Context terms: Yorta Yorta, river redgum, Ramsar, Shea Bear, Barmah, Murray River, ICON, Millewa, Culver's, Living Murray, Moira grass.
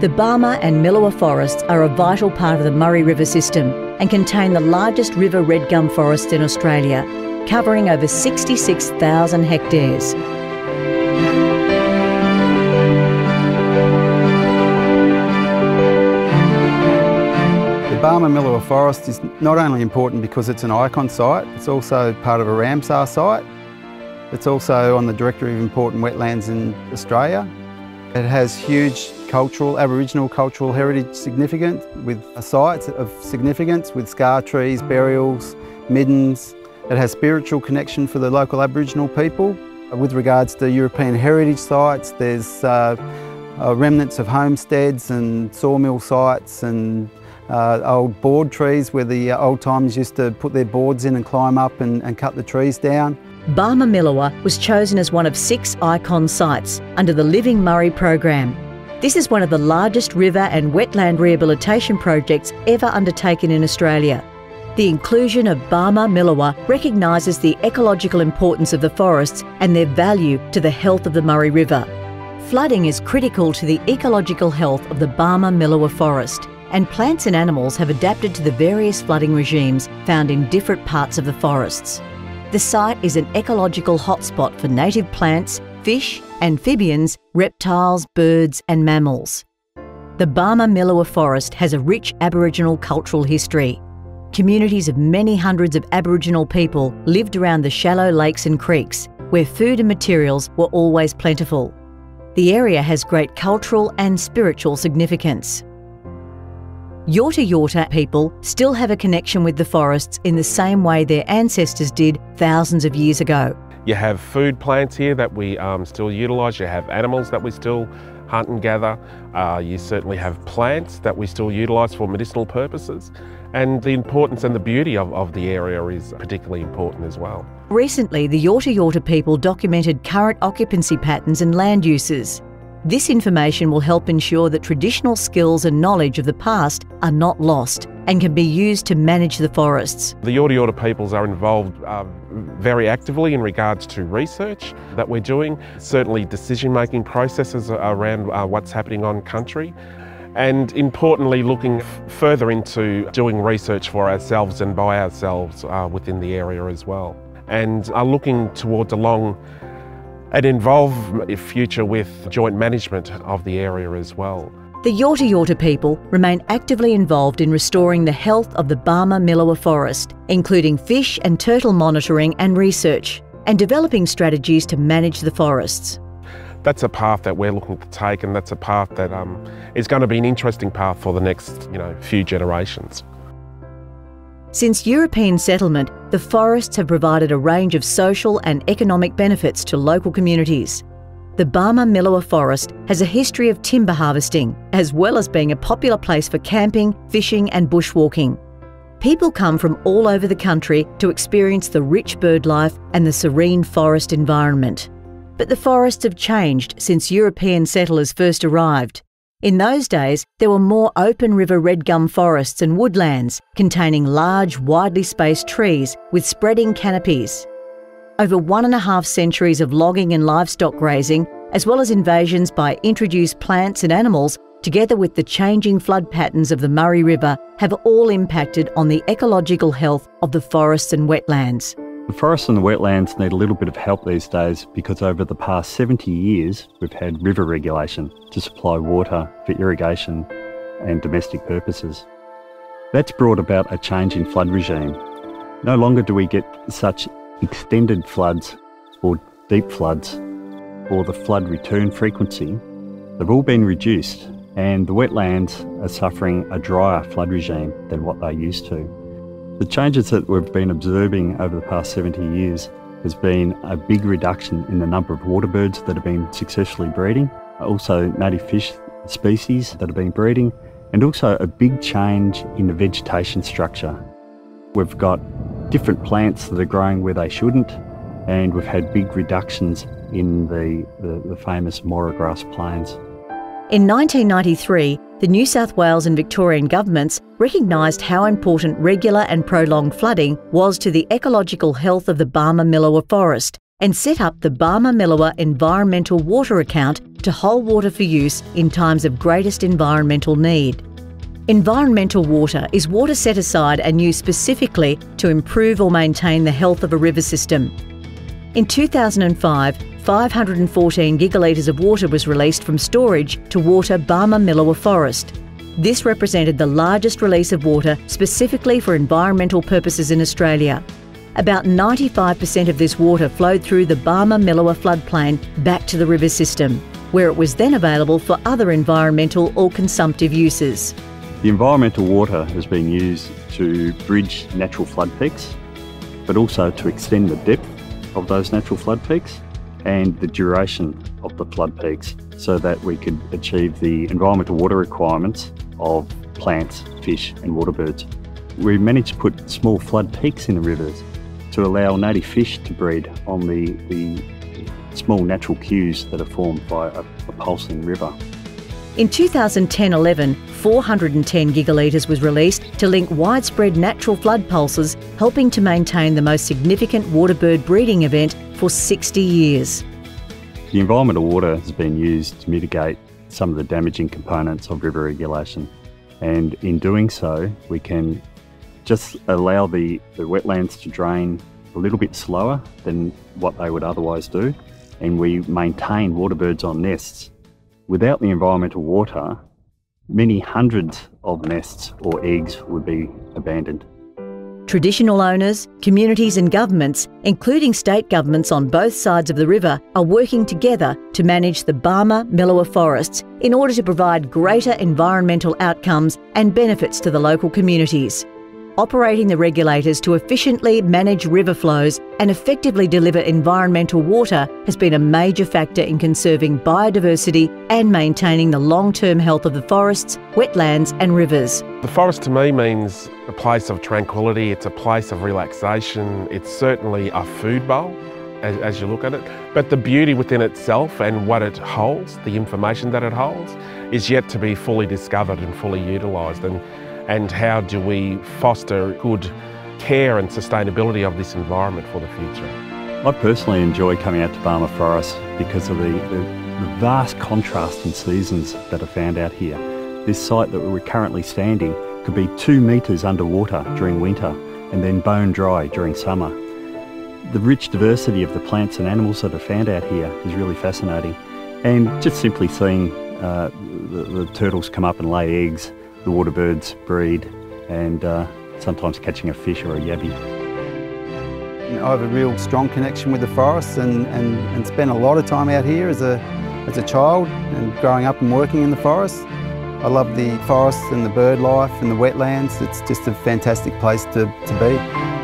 The Barmah and Millewa forests are a vital part of the Murray River system and contain the largest river red gum forests in Australia, covering over 66,000 hectares. The Barmah Millewa forest is not only important because it's an ICON site, it's also part of a Ramsar site. It's also on the Directory of Important Wetlands in Australia. It has huge Aboriginal cultural heritage significance, with sites of significance with scar trees, burials, middens. It has spiritual connection for the local Aboriginal people. With regards to European heritage sites, there's remnants of homesteads and sawmill sites and old board trees where the old timers used to put their boards in and climb up and cut the trees down. Barmah Millewa was chosen as one of 6 ICON sites under the Living Murray program. This is one of the largest river and wetland rehabilitation projects ever undertaken in Australia. The inclusion of Barmah Millewa recognises the ecological importance of the forests and their value to the health of the Murray River. Flooding is critical to the ecological health of the Barmah Millewa forest, and plants and animals have adapted to the various flooding regimes found in different parts of the forests. The site is an ecological hotspot for native plants, fish, amphibians, reptiles, birds and mammals. The Barmah Millewa forest has a rich Aboriginal cultural history. Communities of many hundreds of Aboriginal people lived around the shallow lakes and creeks, where food and materials were always plentiful. The area has great cultural and spiritual significance. Yorta Yorta people still have a connection with the forests in the same way their ancestors did thousands of years ago. You have food plants here that we still utilise, you have animals that we still hunt and gather, you certainly have plants that we still utilise for medicinal purposes, and the importance and the beauty of the area is particularly important as well. Recently, the Yorta Yorta people documented current occupancy patterns and land uses. This information will help ensure that traditional skills and knowledge of the past are not lost and can be used to manage the forests. The Yorta Yorta peoples are involved very actively in regards to research that we're doing, certainly decision-making processes around what's happening on country, and importantly looking further into doing research for ourselves and by ourselves within the area as well, and are looking towards a long and involve a future with joint management of the area as well. The Yorta Yorta people remain actively involved in restoring the health of the Barmah Millewa forest, including fish and turtle monitoring and research, and developing strategies to manage the forests. That's a path that we're looking to take, and that's a path that is going to be an interesting path for the next few generations. Since European settlement, the forests have provided a range of social and economic benefits to local communities. The Barmah Millewa forest has a history of timber harvesting, as well as being a popular place for camping, fishing and bushwalking. People come from all over the country to experience the rich bird life and the serene forest environment. But the forests have changed since European settlers first arrived. In those days, there were more open river red gum forests and woodlands containing large, widely spaced trees with spreading canopies. Over 1.5 centuries of logging and livestock grazing, as well as invasions by introduced plants and animals, together with the changing flood patterns of the Murray River, have all impacted on the ecological health of the forests and wetlands. The forests and the wetlands need a little bit of help these days because over the past 70 years we've had river regulation to supply water for irrigation and domestic purposes. That's brought about a change in flood regime. No longer do we get such extended floods or deep floods, or the flood return frequency. They've all been reduced and the wetlands are suffering a drier flood regime than what they used to. The changes that we've been observing over the past 70 years has been a big reduction in the number of water birds that have been successfully breeding, also native fish species that have been breeding, and also a big change in the vegetation structure. We've got different plants that are growing where they shouldn't, and we've had big reductions in the famous Moira grass plains. In 1993, the New South Wales and Victorian governments recognised how important regular and prolonged flooding was to the ecological health of the Barmah Millewa forest and set up the Barmah-Millewa Environmental Water Account to hold water for use in times of greatest environmental need. Environmental water is water set aside and used specifically to improve or maintain the health of a river system. In 2005, 514 gigalitres of water was released from storage to water Barmah-Millewa Forest. This represented the largest release of water specifically for environmental purposes in Australia. About 95% of this water flowed through the Barmah-Millewa floodplain back to the river system, where it was then available for other environmental or consumptive uses. The environmental water has been used to bridge natural flood peaks, but also to extend the depth of those natural flood peaks and the duration of the flood peaks, so that we could achieve the environmental water requirements of plants, fish and water birds. We managed to put small flood peaks in the rivers to allow native fish to breed on the small natural cues that are formed by a pulsing river. In 2010-11, 410 gigalitres was released to link widespread natural flood pulses, helping to maintain the most significant waterbird breeding event for 60 years. The environmental water has been used to mitigate some of the damaging components of river regulation, and in doing so we can just allow the wetlands to drain a little bit slower than what they would otherwise do, and we maintain waterbirds on nests. Without the environmental water, many hundreds of nests or eggs would be abandoned. Traditional owners, communities and governments, including state governments on both sides of the river, are working together to manage the Barmah-Millewa forests in order to provide greater environmental outcomes and benefits to the local communities. Operating the regulators to efficiently manage river flows and effectively deliver environmental water has been a major factor in conserving biodiversity and maintaining the long-term health of the forests, wetlands and rivers. The forest to me means a place of tranquility, it's a place of relaxation, it's certainly a food bowl as you look at it, but the beauty within itself and what it holds, the information that it holds, is yet to be fully discovered and fully utilised. And how do we foster good care and sustainability of this environment for the future? I personally enjoy coming out to Barmah Forest because of the vast contrast in seasons that are found out here. This site that we're currently standing could be 2 metres underwater during winter and then bone dry during summer. The rich diversity of the plants and animals that are found out here is really fascinating, and just simply seeing the turtles come up and lay eggs, the water birds breed, and sometimes catching a fish or a yabby. I have a real strong connection with the forests and spent a lot of time out here as a child and growing up and working in the forests. I love the forests and the bird life and the wetlands. It's just a fantastic place to be.